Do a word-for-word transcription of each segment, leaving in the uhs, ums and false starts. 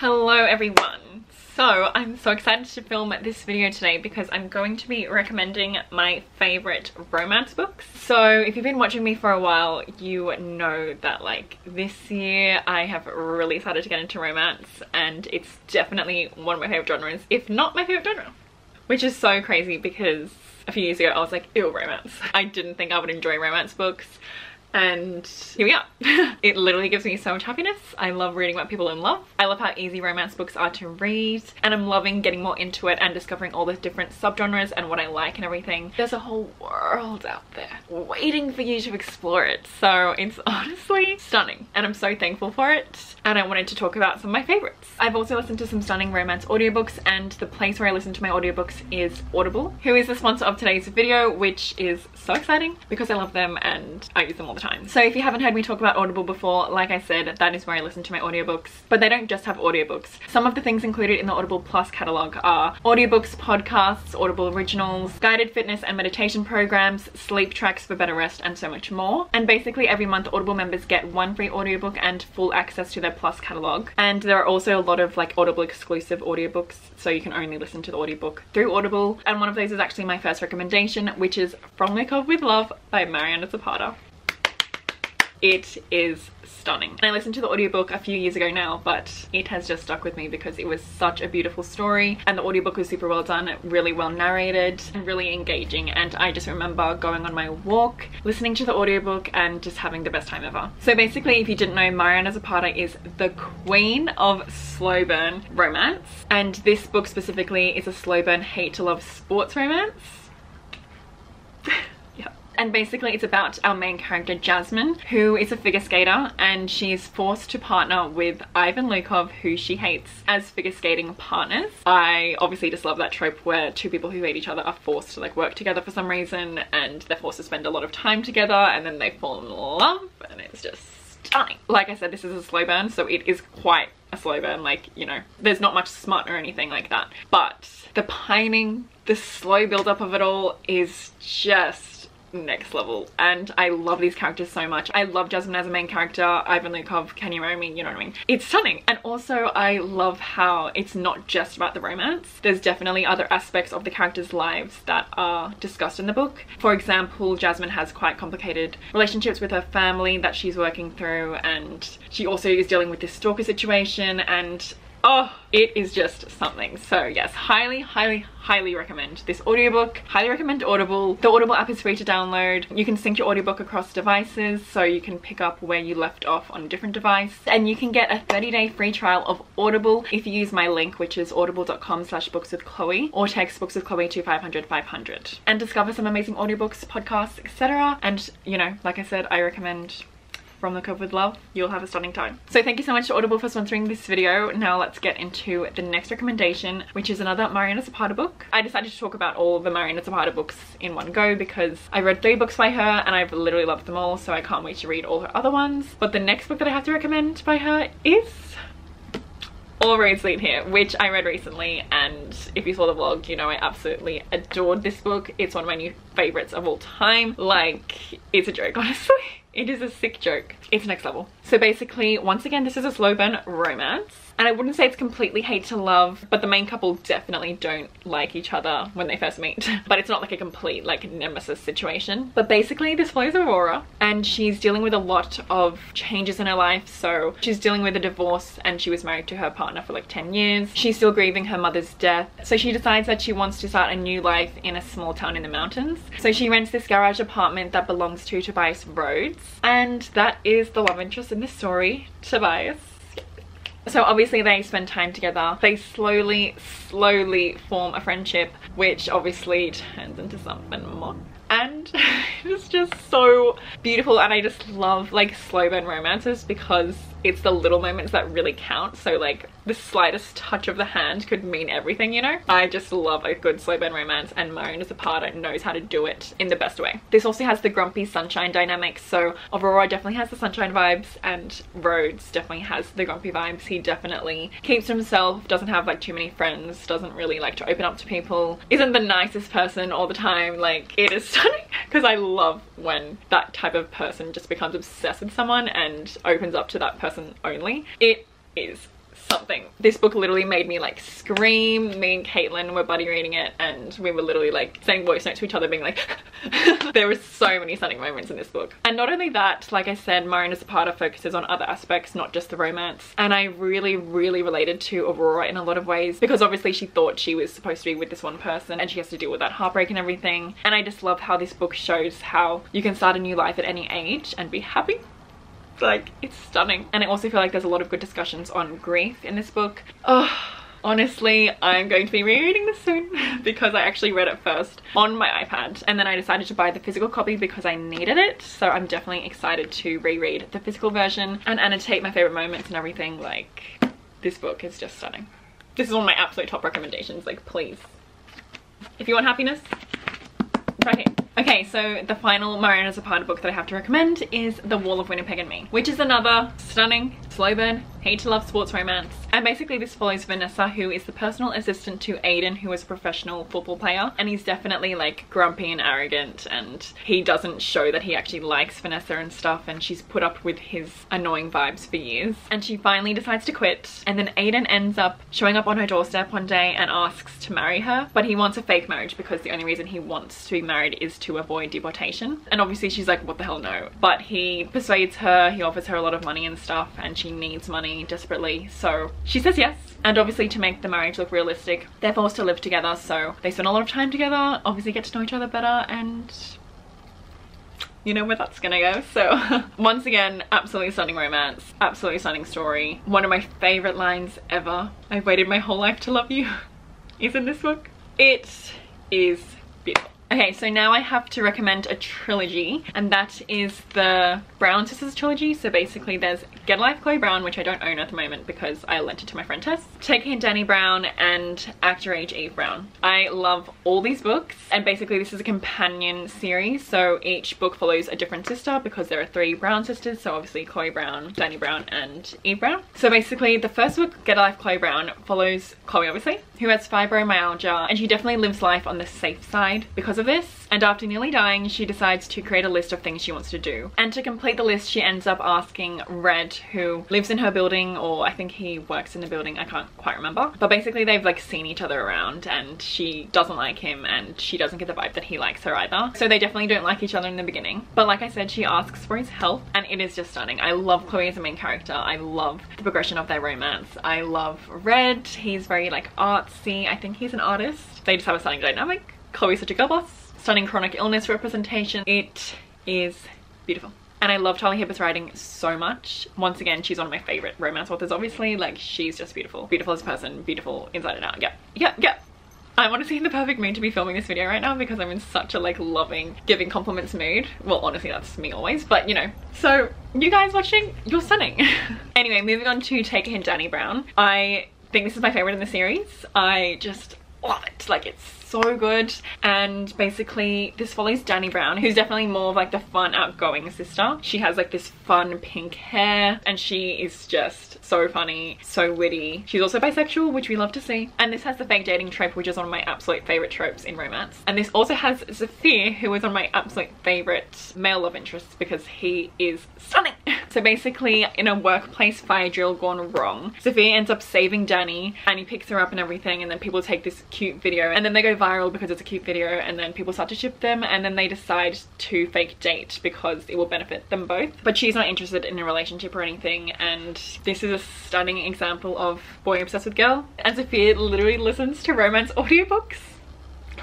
Hello everyone. So I'm so excited to film this video today because I'm going to be recommending my favorite romance books. So if you've been watching me for a while, you know that like this year I have really started to get into romance, and it's definitely one of my favorite genres, if not my favorite genre, which is so crazy because a few years ago I was like, ew, romance. I didn't think I would enjoy romance books. And here we are. It literally gives me so much happiness. I love reading about people in love. I love how easy romance books are to read, and I'm loving getting more into it and discovering all the different subgenres and what I like and everything. There's a whole world out there waiting for you to explore it. So it's honestly stunning, and I'm so thankful for it. And I wanted to talk about some of my favorites. I've also listened to some stunning romance audiobooks, and the place where I listen to my audiobooks is Audible, who is the sponsor of today's video, which is so exciting because I love them and I use them all the time. So if you haven't heard me talk about Audible before, like I said, that is where I listen to my audiobooks. But they don't just have audiobooks. Some of the things included in the Audible Plus catalogue are audiobooks, podcasts, Audible originals, guided fitness and meditation programs, sleep tracks for better rest, and so much more. And basically every month Audible members get one free audiobook and full access to their Plus catalogue. And there are also a lot of like Audible exclusive audiobooks, so you can only listen to the audiobook through Audible. And one of those is actually my first recommendation, which is From Lukov with Love by Mariana Zapata. It is stunning. And I listened to the audiobook a few years ago now, but it has just stuck with me because it was such a beautiful story, and the audiobook was super well done, really well narrated and really engaging. And I just remember going on my walk, listening to the audiobook, and just having the best time ever. So basically, if you didn't know, Mariana Zapata is the queen of slow burn romance, and this book specifically is a slow burn hate to love sports romance. And basically it's about our main character Jasmine, who is a figure skater, and she is forced to partner with Ivan Lukov, who she hates, as figure skating partners. I obviously just love that trope where two people who hate each other are forced to like work together for some reason, and they're forced to spend a lot of time together, and then they fall in love, and it's just stunning. Like I said, this is a slow burn, so it is quite a slow burn. Like, you know, there's not much smut or anything like that, but the pining, the slow build-up of it all is just next level, and I love these characters so much. I love Jasmine as a main character, Ivan Lukov, Can You Marry Me, you know what I mean? It's stunning. And also I love how it's not just about the romance. There's definitely other aspects of the characters' lives that are discussed in the book. For example, Jasmine has quite complicated relationships with her family that she's working through, and she also is dealing with this stalker situation, and oh, it is just something. So yes, highly, highly, highly recommend this audiobook. Highly recommend Audible. The Audible app is free to download. You can sync your audiobook across devices, so you can pick up where you left off on a different device. And you can get a thirty day free trial of Audible if you use my link, which is audible.com slash books with Chloe, or text books with Chloe to five hundred five hundred. And discover some amazing audiobooks, podcasts, et cetera. And you know, like I said, I recommend From Lukov with Love. You'll have a stunning time. So thank you so much to Audible for sponsoring this video. Now let's get into the next recommendation, which is another Mariana Zapata book. I decided to talk about all the Mariana Zapata books in one go because I read three books by her and I've literally loved them all, so I can't wait to read all her other ones. But the next book that I have to recommend by her is All Roads Lead Here, which I read recently, and if you saw the vlog, you know I absolutely adored this book. It's one of my new favorites of all time. Like, it's a joke, honestly. It is a sick joke. It's next level. So basically, once again, this is a slow burn romance. And I wouldn't say it's completely hate to love, but the main couple definitely don't like each other when they first meet. But it's not like a complete like nemesis situation. But basically this follows Aurora, and she's dealing with a lot of changes in her life. So she's dealing with a divorce, and she was married to her partner for like ten years. She's still grieving her mother's death. So she decides that she wants to start a new life in a small town in the mountains. So she rents this garage apartment that belongs to Tobias Rhodes. And that is the love interest in this story, Tobias. So obviously they spend time together. They slowly, slowly form a friendship, which obviously turns into something more. And it's just so beautiful, and I just love like slow burn romances because it's the little moments that really count. So like the slightest touch of the hand could mean everything, you know? I just love a good slow burn romance, and Mariana Zapata knows how to do it in the best way. This also has the grumpy sunshine dynamic. So Aurora definitely has the sunshine vibes, and Rhodes definitely has the grumpy vibes. He definitely keeps to himself, doesn't have like too many friends, doesn't really like to open up to people, isn't the nicest person all the time. Like, it is stunning because I love when that type of person just becomes obsessed with someone and opens up to that person only. It is something. This book literally made me like scream. Me and Caitlin were buddy reading it and we were literally like sending voice notes to each other being like there was so many stunning moments in this book. And not only that, like I said, Mariana Zapata focuses on other aspects, not just the romance, and I really really related to Aurora in a lot of ways because obviously she thought she was supposed to be with this one person and she has to deal with that heartbreak and everything. And I just love how this book shows how you can start a new life at any age and be happy. Like, it's stunning. And I also feel like there's a lot of good discussions on grief in this book. Oh, honestly, I'm going to be rereading this soon because I actually read it first on my iPad and then I decided to buy the physical copy because I needed it. So I'm definitely excited to reread the physical version and annotate my favorite moments and everything. Like, this book is just stunning. This is one of my absolute top recommendations. Like, please, if you want happiness, try here. Okay, so the final Mariana Zapata book that I have to recommend is The Wall of Winnipeg and Me, which is another stunning slow burn, hate to love sports romance. And basically this follows Vanessa, who is the personal assistant to Aiden, who is a professional football player, and he's definitely like grumpy and arrogant and he doesn't show that he actually likes Vanessa and stuff, and she's put up with his annoying vibes for years. And she finally decides to quit, and then Aiden ends up showing up on her doorstep one day and asks to marry her, but he wants a fake marriage because the only reason he wants to be married is to avoid deportation. And obviously she's like, what the hell, no. But he persuades her, he offers her a lot of money and stuff, and she needs money desperately, so she says yes. And obviously to make the marriage look realistic, they're forced to live together, so they spend a lot of time together, obviously get to know each other better, and you know where that's gonna go. So once again, absolutely stunning romance, absolutely stunning story. One of my favorite lines ever, I've waited my whole life to love you, is in this book. It is beautiful. Okay, so now I have to recommend a trilogy, and that is the Brown Sisters trilogy. So basically there's Get a Life Chloe Brown, which I don't own at the moment because I lent it to my friend Tess, Take a Hint Dani Brown, and Act Your Age Eve Brown. I love all these books, and basically this is a companion series, so each book follows a different sister because there are three Brown sisters, so obviously Chloe Brown, Dani Brown, and Eve Brown. So basically the first book, Get a Life Chloe Brown, follows Chloe obviously, who has fibromyalgia, and she definitely lives life on the safe side because of this, and after nearly dying she decides to create a list of things she wants to do, and to complete the list she ends up asking Red, who lives in her building, or I think he works in the building, I can't quite remember, but basically they've like seen each other around and she doesn't like him and she doesn't get the vibe that he likes her either, so they definitely don't like each other in the beginning. But like I said, she asks for his help and it is just stunning. I love Chloe as a main character, I love the progression of their romance, I love Red, he's very like artsy, I think he's an artist, they just have a stunning dynamic. Chloe's such a girl boss. Stunning chronic illness representation. It is beautiful. And I love Charlie Hibbert's writing so much. Once again, she's one of my favorite romance authors, obviously. Like, she's just beautiful. Beautiful as a person, beautiful inside and out. Yeah, yeah, yeah. I'm honestly in the perfect mood to be filming this video right now because I'm in such a like loving, giving compliments mood. Well, honestly, that's me always, but you know. So you guys watching, you're stunning. Anyway, moving on to Take a Hint Dani Brown. I think this is my favorite in the series. I just love it. Like, it's so good. And basically this follows Dani Brown, who's definitely more of like the fun outgoing sister. She has like this fun pink hair and she is just so funny, so witty. She's also bisexual, which we love to see, and this has the fake dating trope, which is one of my absolute favorite tropes in romance. And this also has Sophia, who is one of my absolute favorite male love interests because he is stunning. So basically in a workplace fire drill gone wrong, Sophia ends up saving Dani and he picks her up and everything, and then people take this cute video and then they go viral because it's a cute video, and then people start to ship them, and then they decide to fake date because it will benefit them both. But she's not interested in a relationship or anything, and this is a stunning example of boy obsessed with girl. And Sophia literally listens to romance audiobooks.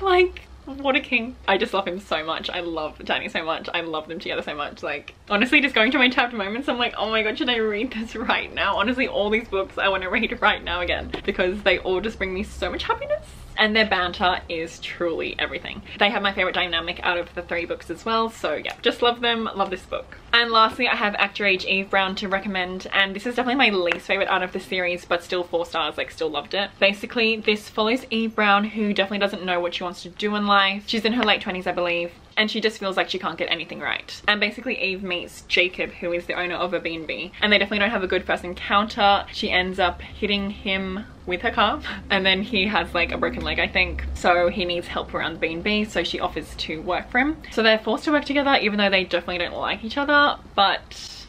Like, what a king. I just love him so much. I love Dani so much. I love them together so much. Like, honestly, just going to my tapped moments, I'm like, oh my god, should I read this right now? Honestly, all these books I want to read right now again because they all just bring me so much happiness. And their banter is truly everything. They have my favorite dynamic out of the three books as well, so yeah, just love them, love this book. And lastly, I have Act Your Age Eve Brown to recommend, and this is definitely my least favorite out of the series, but still four stars, like, still loved it. Basically this follows Eve Brown, who definitely doesn't know what she wants to do in life. She's in her late twenties, I believe, and she just feels like she can't get anything right. And basically Eve meets Jacob, who is the owner of a B and B, and they definitely don't have a good first encounter. She ends up hitting him with her car, and then he has like a broken leg, I think, so he needs help around the B and B, so she offers to work for him. So they're forced to work together even though they definitely don't like each other, but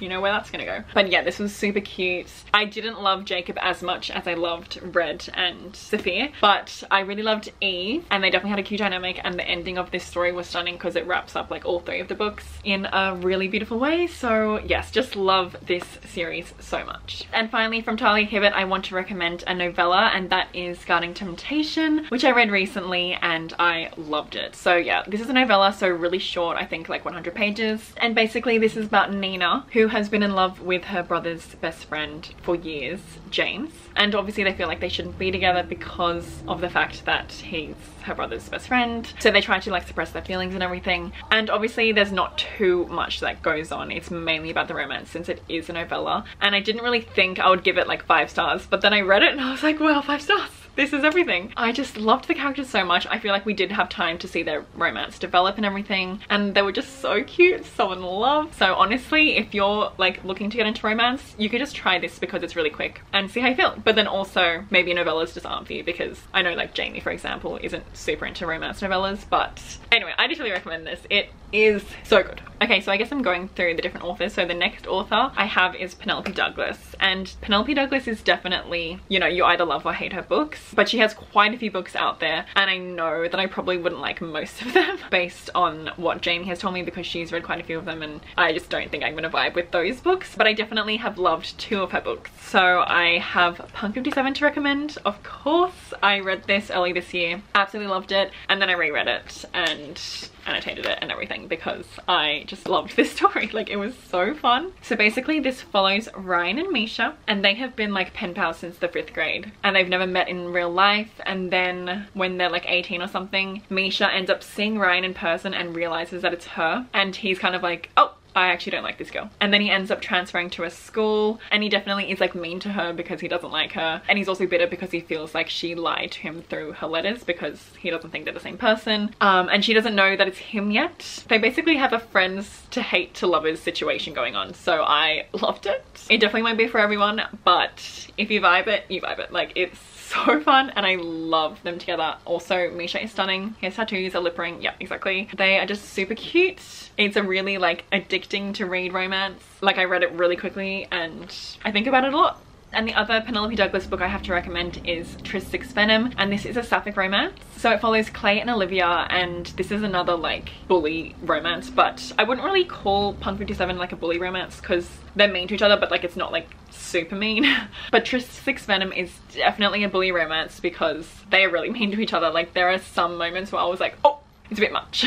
you know where that's gonna go. But yeah, this was super cute. I didn't love Jacob as much as I loved Red and Sophia, but I really loved Eve, and they definitely had a cute dynamic, and the ending of this story was stunning because it wraps up like all three of the books in a really beautiful way. So yes, just love this series so much. And finally, from Tali Hibbert, I want to recommend a novella, and that is Guarding Temptation, which I read recently and I loved it. So yeah, this is a novella, so really short, I think like one hundred pages, and basically this is about Nina, who has been in love with her brother's best friend for years, James, and obviously they feel like they shouldn't be together because of the fact that he's her brother's best friend, so they try to like suppress their feelings and everything. And obviously there's not too much that goes on, it's mainly about the romance since it is a novella, and I didn't really think I would give it like five stars, but then I read it and I was like, wow, five stars! This is everything. I just loved the characters so much. I feel like we did have time to see their romance develop and everything, and they were just so cute, so in love. So honestly, if you're like looking to get into romance, you could just try this because it's really quick and see how you feel. But then also maybe novellas just aren't for you, because I know like Jamie, for example, isn't super into romance novellas. But anyway, I definitely recommend this. It is so good. Okay, so I guess I'm going through the different authors. So the next author I have is Penelope Douglas, and Penelope Douglas is definitely, you know, you either love or hate her books, but she has quite a few books out there, and I know that I probably wouldn't like most of them based on what Jamie has told me, because she's read quite a few of them and I just don't think I'm gonna vibe with those books. But I definitely have loved two of her books. So I have Punk fifty-seven to recommend. Of course, I read this early this year, absolutely loved it, and then I reread it and annotated it and everything because I just loved this story. Like, it was so fun. So basically this follows Ryan and Misha, and they have been like pen pals since the fifth grade, and they've never met in real life. And then when they're like eighteen or something, Misha ends up seeing Ryan in person and realizes that it's her, and he's kind of like, oh, I actually don't like this girl. And then he ends up transferring to a school, and he definitely is like mean to her because he doesn't like her, and he's also bitter because he feels like she lied to him through her letters because he doesn't think they're the same person, um, and she doesn't know that it's him yet. They basically have a friends to hate to lovers situation going on, so I loved it. It definitely won't be for everyone, but if you vibe it, you vibe it. Like, it's so fun, and I love them together. Also, Misha is stunning. He has tattoos, a lip ring. Yeah, exactly. They are just super cute. It's a really like addicting to read romance. Like, I read it really quickly and I think about it a lot. And the other Penelope Douglas book I have to recommend is Tryst Six Venom, and this is a sapphic romance. So it follows Clay and Olivia, and this is another like bully romance, but I wouldn't really call Punk fifty-seven like a bully romance because they're mean to each other, but like it's not like super mean. But Tryst Six Venom is definitely a bully romance because they are really mean to each other. Like, there are some moments where I was like, oh, it's a bit much,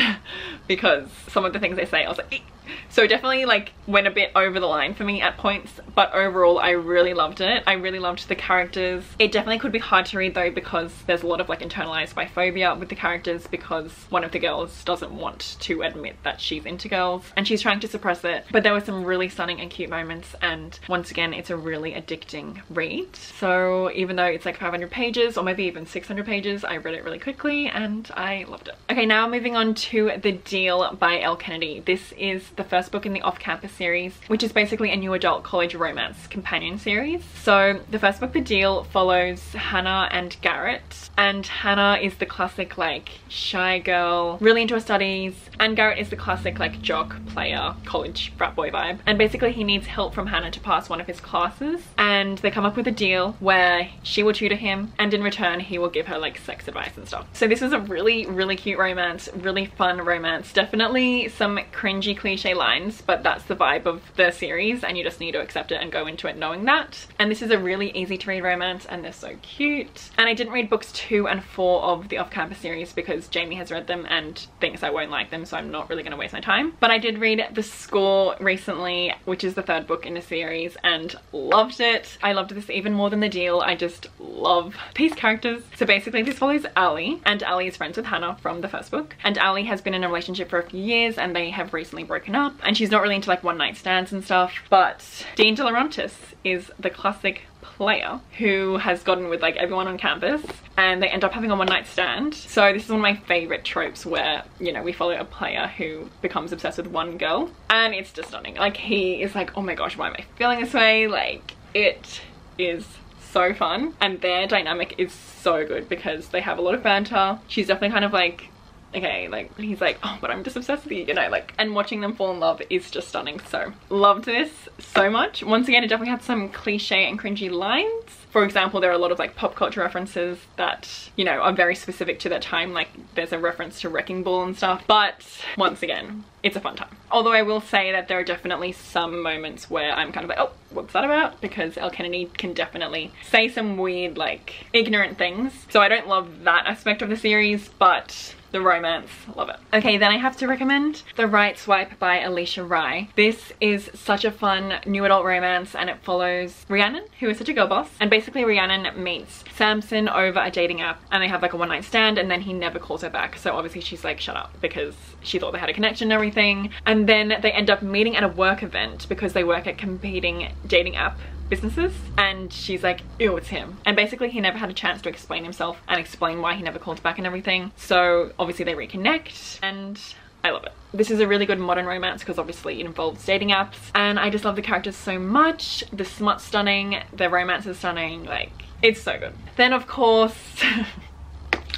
because some of the things they say, I was like, eek. So definitely like went a bit over the line for me at points, but overall I really loved it. I really loved the characters. It definitely could be hard to read though, because there's a lot of like internalized biphobia with the characters, because one of the girls doesn't want to admit that she's into girls and she's trying to suppress it. But there were some really stunning and cute moments, and once again it's a really addicting read. So even though it's like five hundred pages or maybe even six hundred pages, I read it really quickly and I loved it. Okay, now moving on to The Deal by Elle Kennedy. This is the first book in the off-campus series, which is basically a new adult college romance companion series. So the first book, The Deal, follows Hannah and Garrett, and Hannah is the classic like shy girl, really into her studies, and Garrett is the classic like jock, player, college frat boy vibe. And basically he needs help from Hannah to pass one of his classes, and they come up with a deal where she will tutor him, and in return he will give her like sex advice and stuff. So this is a really, really cute romance, really fun romance. Definitely some cringy cliche lines, but that's the vibe of the series, and you just need to accept it and go into it knowing that. And this is a really easy to read romance, and they're so cute. And I didn't read books two and four of the off-campus series because Jamie has read them and thinks I won't like them, so I'm not really gonna waste my time. But I did read The Score recently, which is the third book in the series, and loved it. I loved this even more than The Deal. I just love these characters. So basically this follows Ali, and Ali is friends with Hannah from the first book, and Ali has been in a relationship for a few years and they have recently broken up. Up, and she's not really into like one night stands and stuff, but Dean De Laurentiis is the classic player who has gotten with like everyone on campus, and they end up having a one night stand. So this is one of my favorite tropes where, you know, we follow a player who becomes obsessed with one girl, and it's just stunning. Like, he is like, oh my gosh, why am I feeling this way? Like, it is so fun, and their dynamic is so good because they have a lot of banter. She's definitely kind of like okay, like he's like, oh, but I'm just obsessed with you, you know, like, and watching them fall in love is just stunning. So loved this so much. Once again, it definitely had some cliche and cringy lines. For example, there are a lot of like pop culture references that, you know, are very specific to that time. Like there's a reference to Wrecking Ball and stuff, but once again, it's a fun time. Although I will say that there are definitely some moments where I'm kind of like, oh, what's that about? Because Elle Kennedy can definitely say some weird, like, ignorant things. So I don't love that aspect of the series, but the romance, love it. Okay, then I have to recommend The Right Swipe by Alicia Rye. This is such a fun new adult romance, and it follows Rhiannon, who is such a girl boss. And basically Rhiannon meets Samson over a dating app, and they have like a one night stand, and then he never calls her back. So obviously she's like, shut up, because she thought they had a connection and everything. And then they end up meeting at a work event because they work at competing dating app businesses, and she's like, ew, it's him. And basically he never had a chance to explain himself and explain why he never called back and everything. So obviously they reconnect, and I love it. This is a really good modern romance because obviously it involves dating apps, and I just love the characters so much. The smut's stunning, the romance is stunning, like, it's so good. Then of course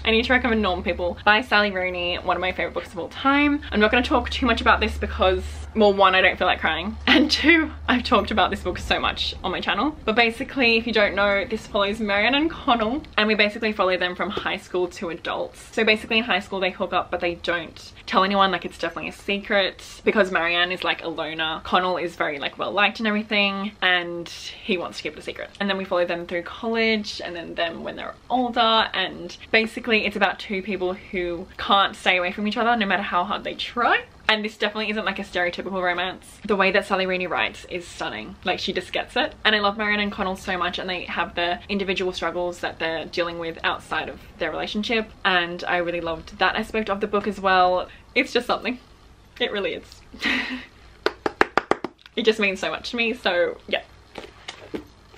I need to recommend Normal People by Sally Rooney, one of my favourite books of all time. I'm not going to talk too much about this because, well, one, I don't feel like crying, and two, I've talked about this book so much on my channel. But basically, if you don't know, this follows Marianne and Connell, and we basically follow them from high school to adults. So basically in high school they hook up, but they don't tell anyone, like it's definitely a secret, because Marianne is like a loner. Connell is very like well liked and everything, and he wants to keep it a secret. And then we follow them through college, and then them when they're older, and basically it's about two people who can't stay away from each other no matter how hard they try. And this definitely isn't like a stereotypical romance. The way that Sally Rooney writes is stunning. Like, she just gets it. And I love Marianne and Connell so much, and they have the individual struggles that they're dealing with outside of their relationship. And I really loved that aspect of the book as well. It's just something. It really is. It just means so much to me, so yeah.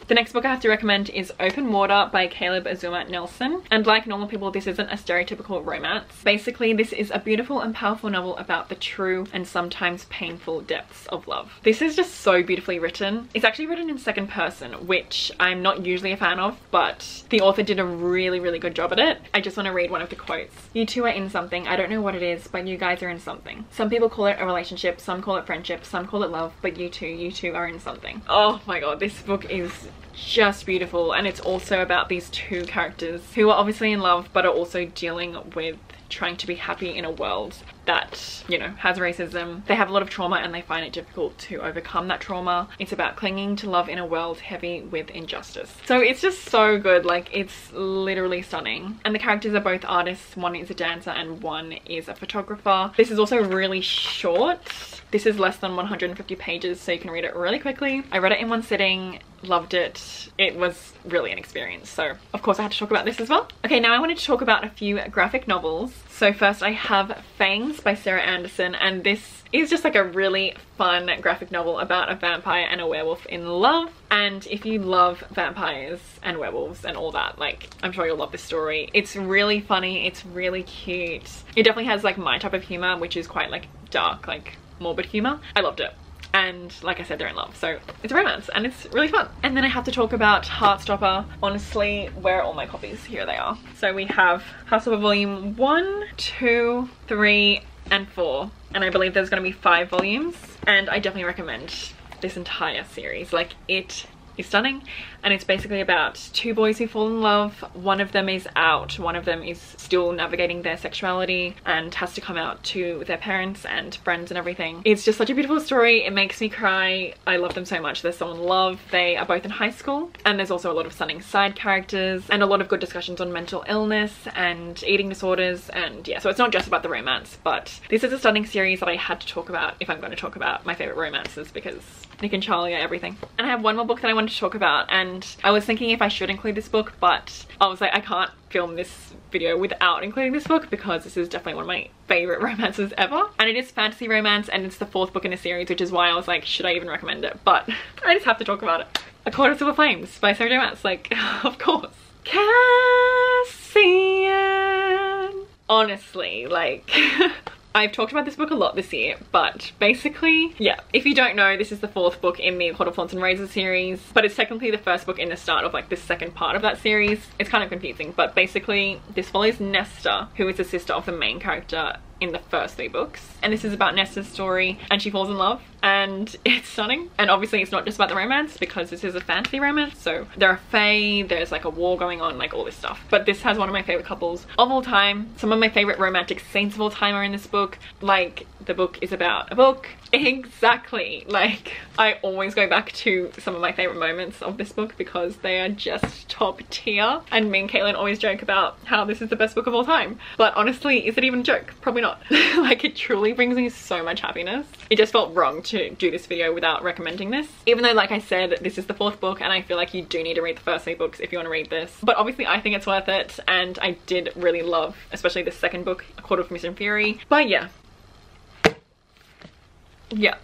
The next book I have to recommend is Open Water by Caleb Azuma Nelson. And like Normal People, this isn't a stereotypical romance. Basically, this is a beautiful and powerful novel about the true and sometimes painful depths of love. This is just so beautifully written. It's actually written in second person, which I'm not usually a fan of, but the author did a really, really good job at it. I just want to read one of the quotes. You two are in something. I don't know what it is, but you guys are in something. Some people call it a relationship, some call it friendship, some call it love, but you two, you two are in something. Oh my god, this book is just beautiful, and it's also about these two characters who are obviously in love but are also dealing with trying to be happy in a world that, you know, has racism. They have a lot of trauma, and they find it difficult to overcome that trauma. It's about clinging to love in a world heavy with injustice. So it's just so good, like it's literally stunning. And the characters are both artists. One is a dancer and one is a photographer. This is also really short. This is less than one hundred fifty pages, so you can read it really quickly. I read it in one sitting, loved it. It was really an experience, so of course I had to talk about this as well. Okay, now I wanted to talk about a few graphic novels. So first I have Fangs by Sarah Anderson, and this is just like a really fun graphic novel about a vampire and a werewolf in love. And if you love vampires and werewolves and all that, like, I'm sure you'll love this story. It's really funny, it's really cute. It definitely has like my type of humor, which is quite like dark, like morbid humor. I loved it. And like I said, they're in love, so it's a romance and it's really fun. And then I have to talk about Heartstopper. Honestly, where are all my copies? Here they are. So we have Heartstopper volume one, two, three, and four. And I believe there's gonna be five volumes. And I definitely recommend this entire series. Like, it is stunning. And it's basically about two boys who fall in love. One of them is out, one of them is still navigating their sexuality and has to come out to their parents and friends and everything. It's just such a beautiful story. It makes me cry. I love them so much. They're so in love. They are both in high school, and there's also a lot of stunning side characters and a lot of good discussions on mental illness and eating disorders. And yeah, so it's not just about the romance, but this is a stunning series that I had to talk about if I'm going to talk about my favorite romances, because Nick and Charlie are everything. And I have one more book that I wanted to talk about, and And I was thinking if I should include this book, but I was like, I can't film this video without including this book, because this is definitely one of my favorite romances ever. And it is fantasy romance, and it's the fourth book in a series, which is why I was like, should I even recommend it? But I just have to talk about it. A Court of Silver Flames by Sarah J. Maas, like, of course. Cassian! Honestly, like, I've talked about this book a lot this year, but basically, yeah, if you don't know, this is the fourth book in the Court of Thorns and Razor series, but it's technically the first book in the start of like the second part of that series. It's kind of confusing, but basically this follows Nesta, who is the sister of the main character in the first three books, and this is about Nesta's story, and she falls in love, and it's stunning. And obviously it's not just about the romance, because this is a fantasy romance, so there are fae, there's like a war going on, like all this stuff. But this has one of my favorite couples of all time. Some of my favorite romantic scenes of all time are in this book. Like, the book is about a book. Exactly. Like, I always go back to some of my favorite moments of this book because they are just top tier, and me and Caitlin always joke about how this is the best book of all time, but honestly, is it even a joke? Probably not. Like, it truly brings me so much happiness. It just felt wrong to do this video without recommending this, even though, like I said, this is the fourth book and I feel like you do need to read the first three books if you want to read this. But obviously I think it's worth it, and I did really love especially the second book, A Court of Mist and Fury. But yeah. Yeah.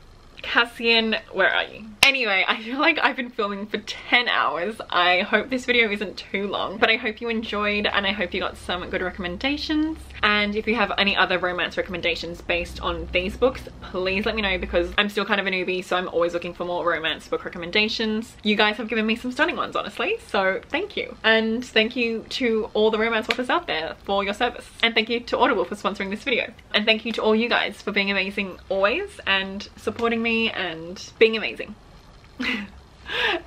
Cassian, where are you? Anyway, I feel like I've been filming for ten hours. I hope this video isn't too long, but I hope you enjoyed, and I hope you got some good recommendations. And if you have any other romance recommendations based on these books, please let me know, because I'm still kind of a newbie, so I'm always looking for more romance book recommendations. You guys have given me some stunning ones, honestly, so thank you. And thank you to all the romance authors out there for your service. And thank you to Audible for sponsoring this video. And thank you to all you guys for being amazing always and supporting me and being amazing.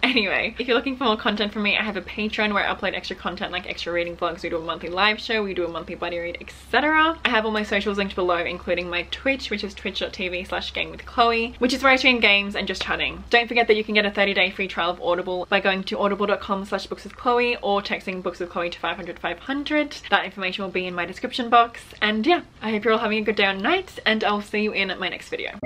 Anyway, if you're looking for more content from me, I have a Patreon where I upload extra content like extra reading vlogs, we do a monthly live show, we do a monthly buddy read, et cetera. I have all my socials linked below, including my Twitch, which is twitch dot t v slash game with Chloe, which is where I stream games and just chatting. Don't forget that you can get a thirty day free trial of Audible by going to audible dot com slash books with Chloe or texting books with Chloe to five hundred five hundred. That information will be in my description box. And yeah, I hope you're all having a good day or night, and I'll see you in my next video.